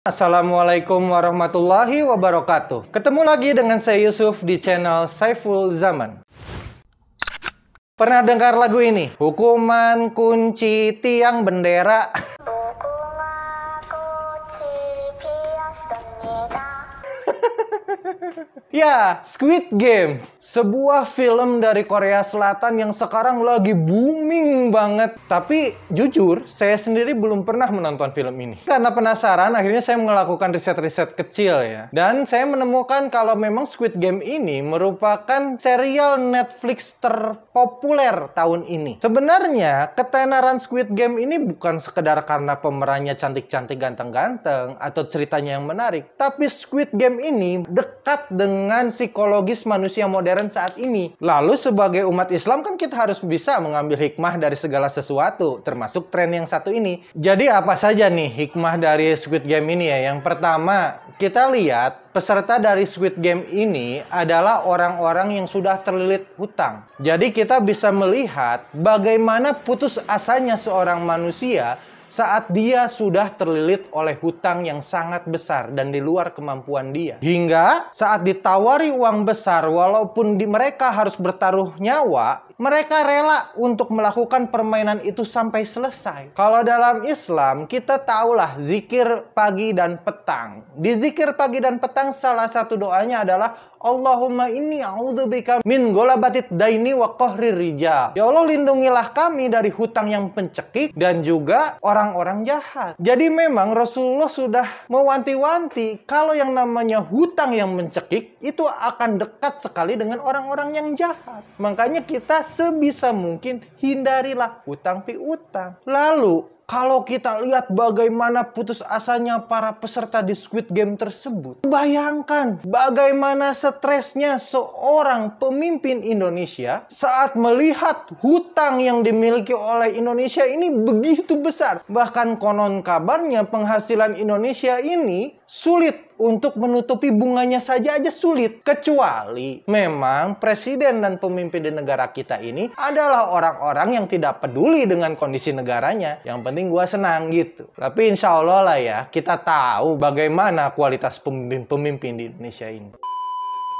Assalamualaikum warahmatullahi wabarakatuh. Ketemu lagi dengan saya Yusuf di channel Saiful Zaman. Pernah dengar lagu ini? Hukuman kunci tiang bendera. Ya, Squid Game, sebuah film dari Korea Selatan yang sekarang lagi booming banget. Tapi jujur, saya sendiri belum pernah menonton film ini. Karena penasaran, akhirnya saya melakukan riset-riset kecil ya. Dan saya menemukan kalau memang Squid Game ini merupakan serial Netflix terpopuler tahun ini. Sebenarnya, ketenaran Squid Game ini bukan sekedar karena pemerannya cantik-cantik, ganteng-ganteng, atau ceritanya yang menarik. Tapi Squid Game ini dekat dengan psikologis manusia modern saat ini. Lalu sebagai umat Islam kan kita harus bisa mengambil hikmah dari segala sesuatu, termasuk tren yang satu ini. Jadi apa saja nih hikmah dari Squid Game ini ya? Yang pertama, kita lihat peserta dari Squid Game ini adalah orang-orang yang sudah terlilit hutang. Jadi kita bisa melihat bagaimana putus asanya seorang manusia saat dia sudah terlilit oleh hutang yang sangat besar dan di luar kemampuan dia. Hingga saat ditawari uang besar, walaupun mereka harus bertaruh nyawa, mereka rela untuk melakukan permainan itu sampai selesai. Kalau dalam Islam, kita tahulah zikir pagi dan petang. Di zikir pagi dan petang, salah satu doanya adalah Allahumma inni a'udzubika min ghalabatid daini wa qahrir rijal. Ya Allah, lindungilah kami dari hutang yang pencekik dan juga orang-orang jahat. Jadi memang Rasulullah sudah mewanti-wanti kalau yang namanya hutang yang mencekik itu akan dekat sekali dengan orang-orang yang jahat. Makanya kita sebisa mungkin hindarilah hutang piutang. Lalu kalau kita lihat bagaimana putus asanya para peserta di Squid Game tersebut, bayangkan bagaimana stresnya seorang pemimpin Indonesia saat melihat hutang yang dimiliki oleh Indonesia ini begitu besar. Bahkan konon kabarnya penghasilan Indonesia ini sulit. Untuk menutupi bunganya saja sulit. Kecuali memang presiden dan pemimpin di negara kita ini adalah orang-orang yang tidak peduli dengan kondisi negaranya. Yang penting gua senang gitu. Tapi insya Allah lah ya, kita tahu bagaimana kualitas pemimpin di Indonesia ini.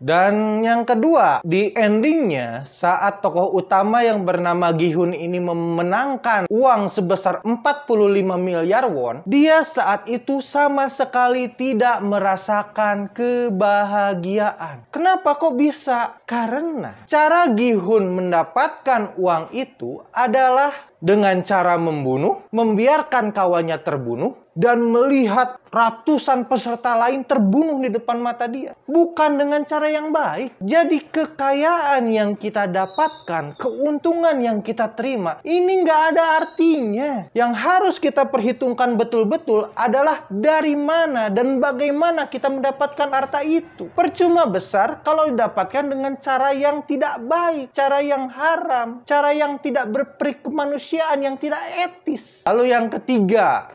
Dan yang kedua, di endingnya saat tokoh utama yang bernama Gi-hun ini memenangkan uang sebesar 45 miliar won, dia saat itu sama sekali tidak merasakan kebahagiaan. Kenapa kok bisa? Karena cara Gi-hun mendapatkan uang itu adalah dengan cara membunuh, membiarkan kawannya terbunuh, dan melihat ratusan peserta lain terbunuh di depan mata dia. Bukan dengan cara yang baik. Jadi kekayaan yang kita dapatkan, keuntungan yang kita terima, ini nggak ada artinya. Yang harus kita perhitungkan betul-betul adalah dari mana dan bagaimana kita mendapatkan harta itu. Percuma besar kalau didapatkan dengan cara yang tidak baik, cara yang haram, cara yang tidak berperi kemanusiaan, yang tidak etis. Lalu yang ketiga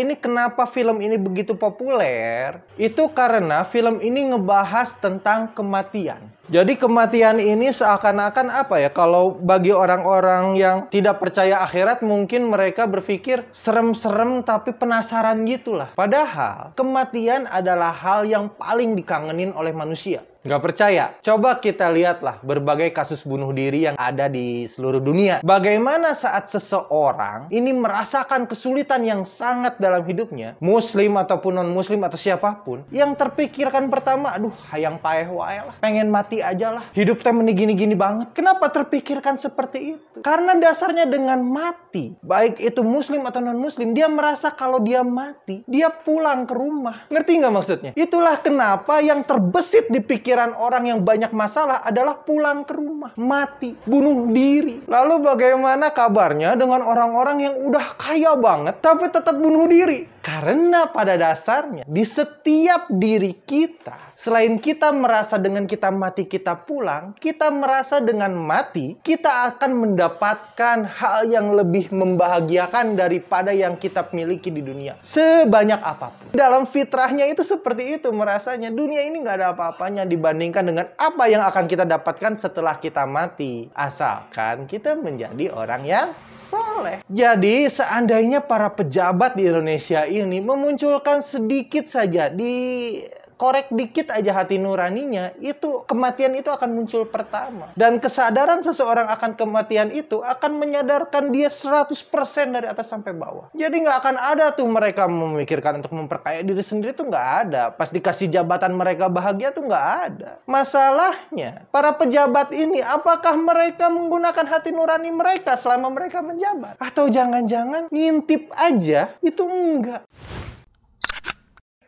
ini kenapa film ini begitu populer? Itu karena film ini ngebahas tentang kematian. Jadi kematian ini seakan-akan apa ya? Kalau bagi orang-orang yang tidak percaya akhirat, mungkin mereka berpikir serem-serem tapi penasaran gitulah. Padahal kematian adalah hal yang paling dikangenin oleh manusia. Nggak percaya? Coba kita lihatlah berbagai kasus bunuh diri yang ada di seluruh dunia. Bagaimana saat seseorang ini merasakan kesulitan yang sangat dalam hidupnya, muslim ataupun non-muslim atau siapapun, yang terpikirkan pertama, aduh hayang paeh wae lah, pengen mati aja lah, hidup teh gini-gini banget. Kenapa terpikirkan seperti itu? Karena dasarnya dengan mati, baik itu muslim atau non-muslim, dia merasa kalau dia mati, dia pulang ke rumah. Ngerti nggak maksudnya? Itulah kenapa yang terbesit di pikiran orang yang banyak masalah adalah pulang ke rumah, mati, bunuh diri. Lalu bagaimana kabarnya dengan orang-orang yang udah kaya banget tapi tetap bunuh diri? Karena pada dasarnya di setiap diri kita, selain kita merasa dengan kita mati kita pulang, kita merasa dengan mati kita akan mendapatkan hal yang lebih membahagiakan daripada yang kita miliki di dunia. Sebanyak apapun. Dalam fitrahnya itu seperti itu merasanya. Dunia ini nggak ada apa-apanya dibandingkan dengan apa yang akan kita dapatkan setelah kita mati. Asalkan kita menjadi orang yang soleh. Jadi seandainya para pejabat di Indonesia ini memunculkan sedikit saja, dikorek dikit aja hati nuraninya, itu kematian itu akan muncul pertama. Dan kesadaran seseorang akan kematian itu akan menyadarkan dia 100% dari atas sampai bawah. Jadi nggak akan ada tuh mereka memikirkan untuk memperkaya diri sendiri, tuh nggak ada. Pas dikasih jabatan mereka bahagia tuh nggak ada. Masalahnya, para pejabat ini apakah mereka menggunakan hati nurani mereka selama mereka menjabat? Atau jangan-jangan ngintip aja itu enggak.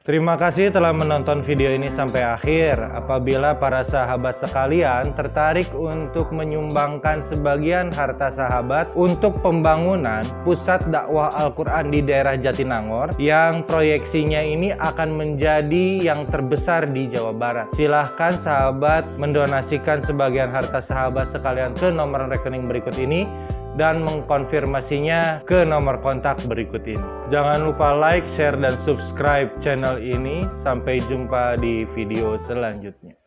Terima kasih telah menonton video ini sampai akhir. Apabila para sahabat sekalian tertarik untuk menyumbangkan sebagian harta sahabat untuk pembangunan pusat dakwah Al-Quran di daerah Jatinangor, yang proyeksinya ini akan menjadi yang terbesar di Jawa Barat, silahkan sahabat mendonasikan sebagian harta sahabat sekalian ke nomor rekening berikut ini dan mengkonfirmasinya ke nomor kontak berikut ini. Jangan lupa like, share, dan subscribe channel ini. Sampai jumpa di video selanjutnya.